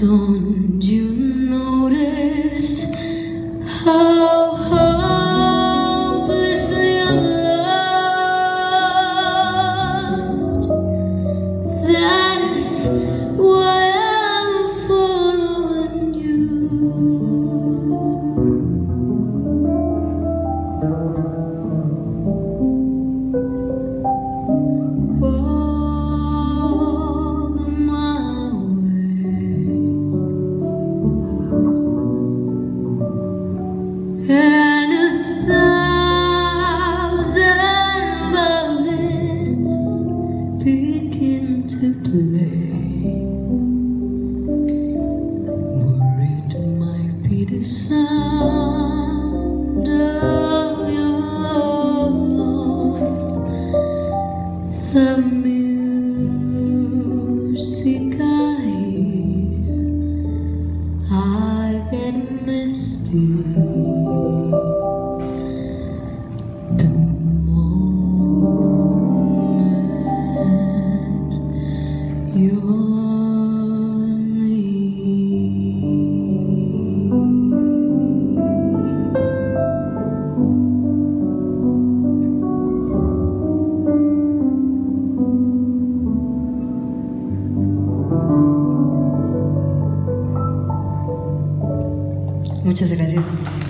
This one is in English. Don't you notice how hopelessly I'm lost? That is why I'm following you. Whoa. And a thousand violins begin to play. Worried might be the sound of your love. The music I hear, I get misty. Muchas gracias.